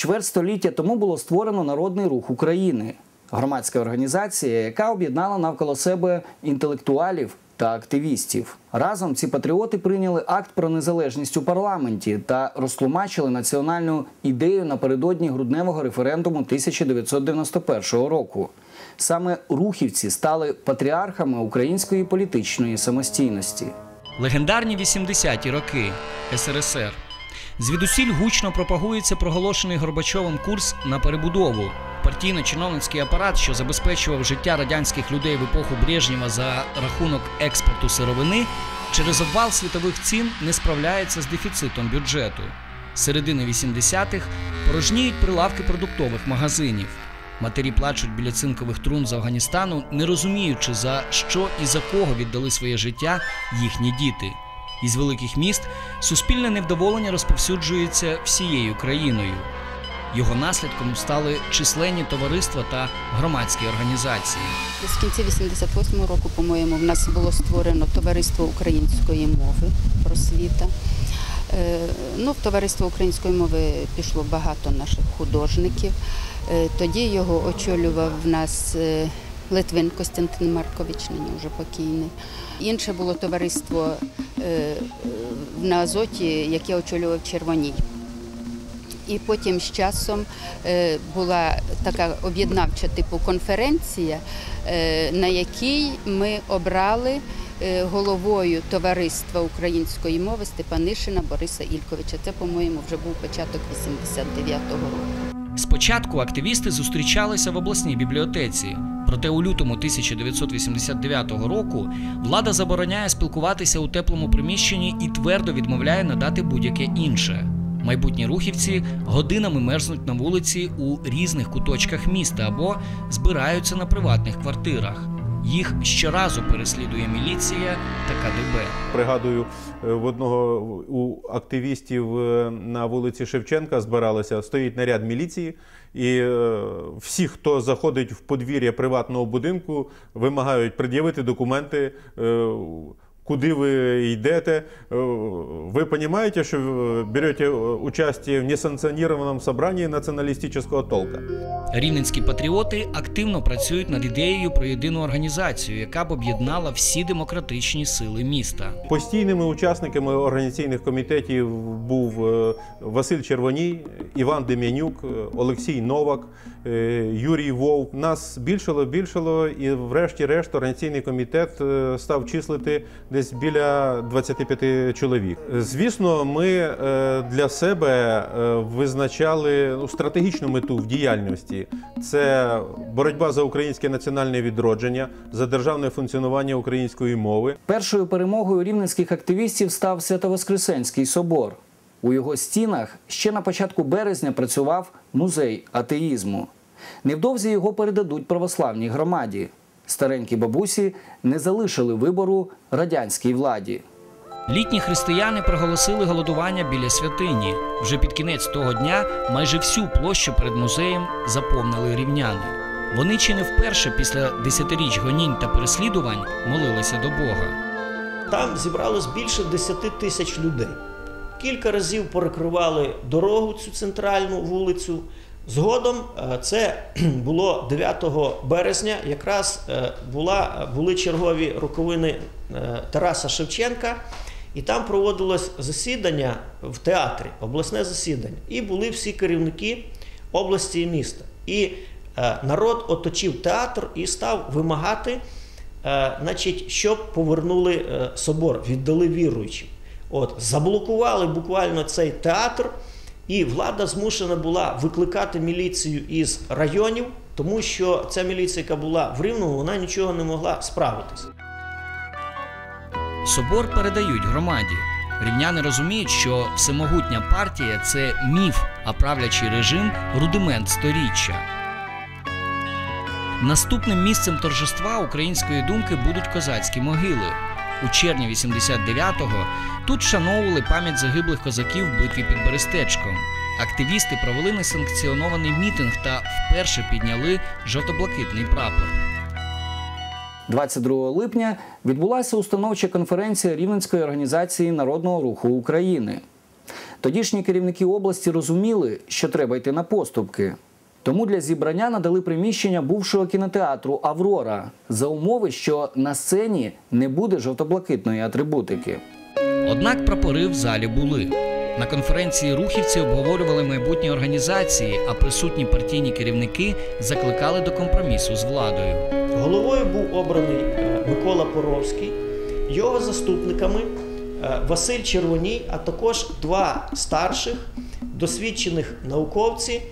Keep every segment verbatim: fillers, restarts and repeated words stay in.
чверть століття тому було створено Народний рух України – громадська організація, яка об'єднала навколо себе інтелектуалів та активістів. Разом ці патріоти прийняли акт про незалежність у парламенті та розтлумачили національну ідею напередодні грудневого референдуму тисяча дев'ятсот дев'яносто першого року. Саме рухівці стали патріархами української політичної самостійності. Легендарні вісімдесяті роки ес ер ес ер. Звідусіль гучно пропагується проголошений Горбачовим курс на перебудову. Партійно-чиновницький апарат, що забезпечував життя радянських людей в епоху Брежнєва за рахунок експорту сировини, через обвал світових цін не справляється з дефіцитом бюджету. З середини вісімдесятих порожніють прилавки продуктових магазинів. Матері плачуть біля цинкових трун з Афганістану, не розуміючи, за що і за кого віддали своє життя їхні діти. Із великих міст суспільне невдоволення розповсюджується всією країною. Його наслідком стали численні товариства та громадські організації. З кінця вісімдесят восьмого року, по-моєму, в нас було створено Товариство Української мови Просвита. Ну, в Товариство Української мови пішло багато наших художників. Тоді його очолював в нас Литвин Костянтин Маркович, нині вже покійний. Інше було товариство на Азоті, яке очолював Червоній. І потім з часом була така об'єднавча типу конференція, на якій ми обрали головою Товариства Української мови Степанишина Бориса Ільковича. Це, по-моєму, вже був початок вісімдесят дев'ятого року. Спочатку активісти зустрічалися в обласній бібліотеці. Проте у лютому тисяча дев'ятсот вісімдесят дев'ятого року влада забороняє спілкуватися у теплому приміщенні і твердо відмовляє надати будь-яке інше. Майбутні рухівці годинами мерзнуть на вулиці у різних куточках міста або збираються на приватних квартирах. Їх щоразу переслідує міліція та ка де бе. Пригадую, в одного у активістів на вулиці Шевченка збиралося, стоїть наряд міліції, і всі, хто заходить в подвір'я приватного будинку, вимагають пред'явити документи, куди ви йдете. Ви розумієте, що берете участь в несанкціонованому зібранні націоналістичного толка? Рівненські патріоти активно працюють над ідеєю про єдину організацію, яка б об'єднала всі демократичні сили міста. Постійними учасниками організаційних комітетів був Василь Червоній, Іван Дем'янчук, Олексей Новак, Юрій Вовк. Нас більшало-більшало, і врешті-решт організаційний комітет став числити десь біля двадцяти п'яти чоловік. Звісно, ми для себе визначали стратегічну мету в діяльності. Це боротьба за українське національне відродження, за державне функціонування української мови. Першою перемогою рівненських активістів став Свято-Воскресенський собор. У його стінах ще на початку березня працював музей атеїзму. Невдовзі його передадуть православній громаді. Старенькі бабусі не залишили вибору радянській владі. Літні християни проголосили голодування біля святині. Вже під кінець того дня майже всю площу перед музеєм заповнили рівняни. Вони чи не вперше після десятиріч гонінь та переслідувань молилися до Бога. Там зібралось більше десяти тисяч людей. Кілька разів перекривали дорогу, цю центральну вулицю. Згодом, це було дев'ятого березня, якраз була, були чергові роковини Тараса Шевченка, і там проводилось засідання в театрі, обласне засідання, і були всі керівники області і міста. І народ оточив театр і став вимагати, значить, щоб повернули собор, віддали віруючим. От, заблокували буквально цей театр. І влада змушена була викликати міліцію із районів, тому що ця міліція, яка була в Рівному, вона нічого не могла справитися. Собор передають громаді. Рівняни розуміють, що всемогутня партія – це міф, а правлячий режим – рудимент сторіччя. Наступним місцем торжества української думки будуть козацькі могили. У червні вісімдесят дев'ятого тут вшановували пам'ять загиблих козаків в битві під Берестечком. Активісти провели несанкціонований мітинг та вперше підняли жовто-блакитний прапор. двадцять другого липня відбулася установча конференція Рівненської організації Народного руху України. Тодішні керівники області розуміли, що треба йти на поступки. Тому для зібрання надали приміщення бувшого кінотеатру «Аврора» за умови, що на сцені не буде жовто-блакитної атрибутики. Однак прапори в залі були. На конференції рухівці обговорювали майбутні організації, а присутні партійні керівники закликали до компромісу з владою. Головою був обраний Микола Поровський, його заступниками Василь Червоній, а також два старших досвідчених науковці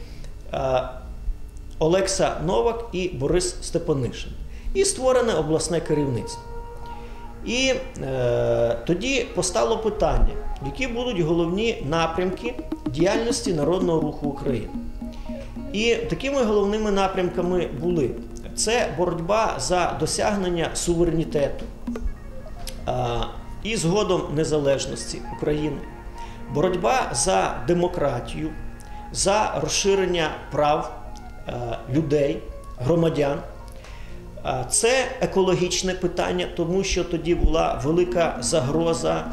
Олексей Новак і Борис Степанишин. І створене обласне керівництво. І е, тоді постало питання, які будуть головні напрямки діяльності Народного руху України. І такими головними напрямками були – це боротьба за досягнення суверенітету е, і згодом незалежності України, боротьба за демократію, за розширення прав е, людей, громадян. Це екологічне питання, тому що тоді була велика загроза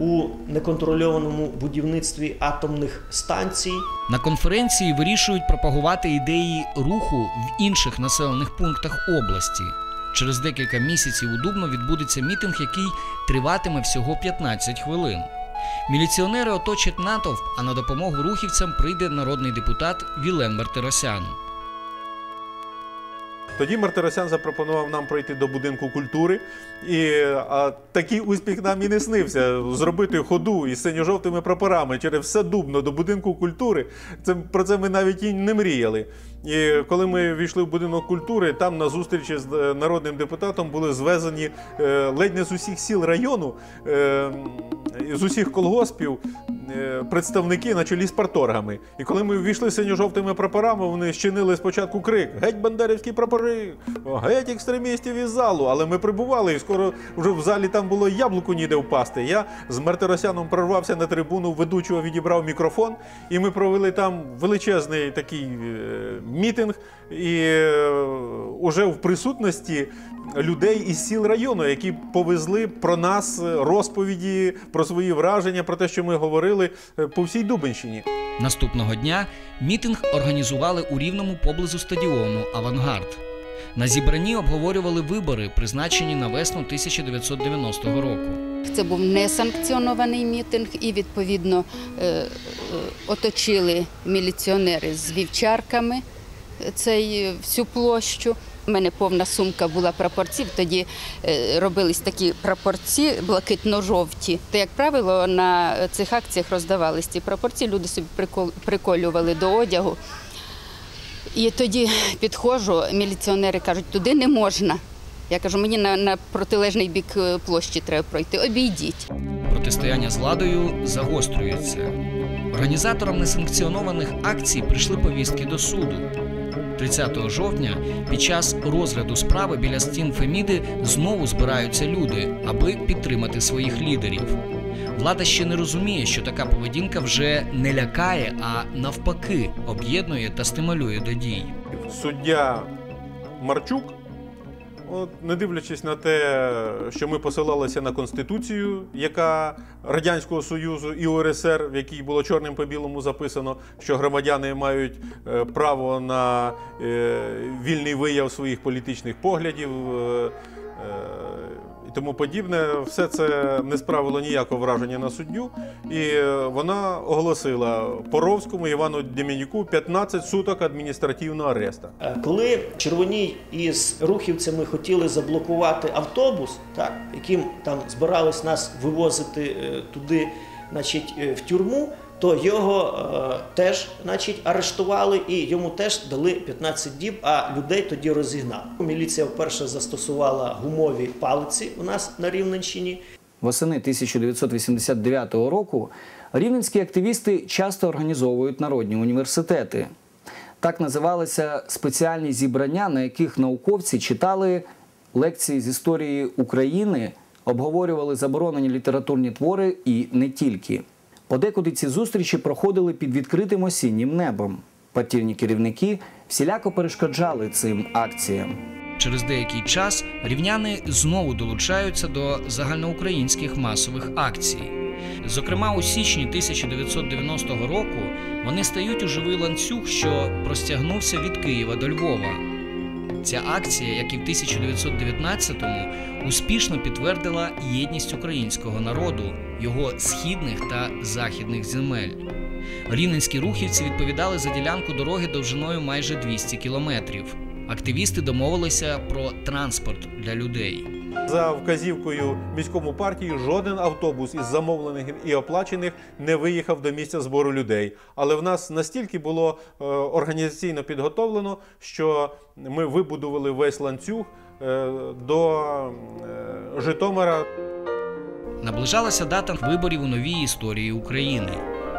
у неконтрольованому будівництві атомних станцій. На конференції вирішують пропагувати ідеї руху в інших населених пунктах області. Через декілька місяців у Дубно відбудеться мітинг, який триватиме всього п'ятнадцять хвилин. Міліціонери оточать натовп, а на допомогу рухівцям прийде народний депутат Вілен Бартеросян. Тоді Мартиросян запропонував нам пройти до будинку культури, і а, такий успіх нам і не снився. Зробити ходу із синьо-жовтими прапорами через все Дубно до будинку культури, це, про це ми навіть і не мріяли. І коли ми війшли в будинок культури, там на зустрічі з народним депутатом були звезені е, ледь не з усіх сіл району, е, з усіх колгоспів, представники на чолі з парторгами. І коли ми ввійшли синьо-жовтими прапорами, вони щинили спочатку крик «Геть бандерівські прапори! Геть екстремістів із залу!». Але ми прибували, і скоро вже в залі там було яблуку ніде впасти. Я з Мартиросяном прорвався на трибуну, ведучого відібрав мікрофон, і ми провели там величезний такий мітинг, і уже в присутності людей із сіл району, які повезли про нас розповіді, про свої враження, про те, що ми говорили, по всій Дубенщині. Наступного дня мітинг організували у Рівному поблизу стадіону «Авангард». На зібранні обговорювали вибори, призначені на весну тисяча дев'ятсот дев'яностого року. Це був несанкціонований мітинг і, відповідно, оточили міліціонери з вівчарками цей, всю площу. У мене повна сумка була прапорців, тоді робились такі прапорці блакитно-жовті. Та, як правило, на цих акціях роздавались ці прапорці, люди собі приколювали до одягу. І тоді підходжу, міліціонери кажуть, туди не можна. Я кажу, мені на, на протилежний бік площі треба пройти, обійдіть. Протистояння з владою загострюється. Організаторам несанкціонованих акцій прийшли повістки до суду. тридцятого жовтня під час розгляду справи біля стін Феміди знову збираються люди, аби підтримати своїх лідерів. Влада ще не розуміє, що така поведінка вже не лякає, а навпаки об'єднує та стимулює до дій. Суддя Марчук, от, не дивлячись на те, що ми посилалися на Конституцію, яка Радянського Союзу і УРСР, в якій було чорним по білому записано, що громадяни мають право на вільний вияв своїх політичних поглядів і тому подібне, все це не справило ніякого враження на суддю. І вона оголосила Поровському Івану Дем'янчуку п'ятнадцять суток адміністративного ареста. Коли Червоній із рухівцями хотіли заблокувати автобус, так, яким там збирались нас вивозити туди, значить, в тюрму, то його е, теж, значить, арештували і йому теж дали п'ятнадцять діб, а людей тоді розігнали. Міліція вперше застосувала гумові палиці у нас на Рівненщині. Восени тисяча дев'ятсот вісімдесят дев'ятого року рівненські активісти часто організовують народні університети. Так називалися спеціальні зібрання, на яких науковці читали лекції з історії України, обговорювали заборонені літературні твори і не тільки. Подекуди ці зустрічі проходили під відкритим осіннім небом. Партійні керівники всіляко перешкоджали цим акціям. Через деякий час рівняни знову долучаються до загальноукраїнських масових акцій. Зокрема, у січні тисяча дев'ятсот дев'яностого року вони стають у живий ланцюг, що простягнувся від Києва до Львова. Ця акція, як і в тисяча дев'ятсот дев'ятнадцятому, успішно підтвердила єдність українського народу, його східних та західних земель. Рівненські рухівці відповідали за ділянку дороги довжиною майже двісті кілометрів. Активісти домовилися про транспорт для людей. За вказівкою міському партії жоден автобус із замовлених і оплачених не виїхав до місця збору людей. Але в нас настільки було організаційно підготовлено, що ми вибудували весь ланцюг до Житомира. Наближалася дата виборів у новій історії України.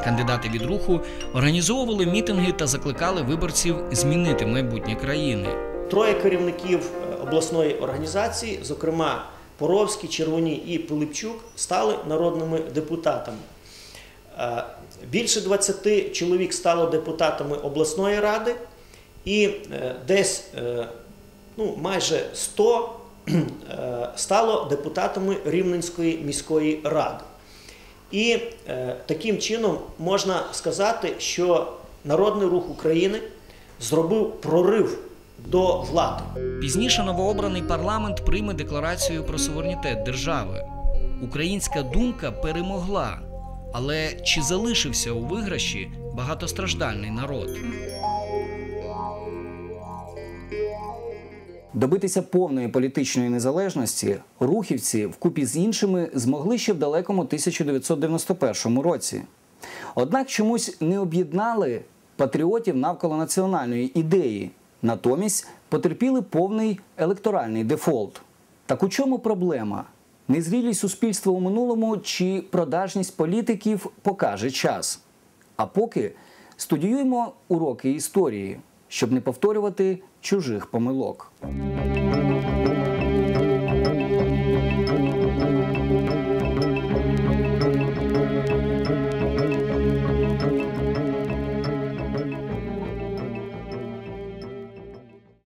Кандидати від руху організовували мітинги та закликали виборців змінити майбутнє країни. Троє керівників обласної організації, зокрема Поровський, Червоній і Пилипчук, стали народними депутатами. Більше двадцяти чоловік стало депутатами обласної ради і десь ну, майже сто стало депутатами Рівненської міської ради. І таким чином можна сказати, що Народний рух України зробив прорив до влади. Пізніше новообраний парламент прийме декларацію про суверенітет держави. Українська думка перемогла, але чи залишився у виграші багатостраждальний народ? Добитися повної політичної незалежності рухівці вкупі з іншими змогли ще в далекому тисяча дев'ятсот дев'яносто першому році. Однак чомусь не об'єднали патріотів навколо національної ідеї. Натомість потерпіли повний електоральний дефолт. Так у чому проблема? Незрілість суспільства у минулому чи продажність політиків покаже час. А поки студіюємо уроки історії, щоб не повторювати чужих помилок.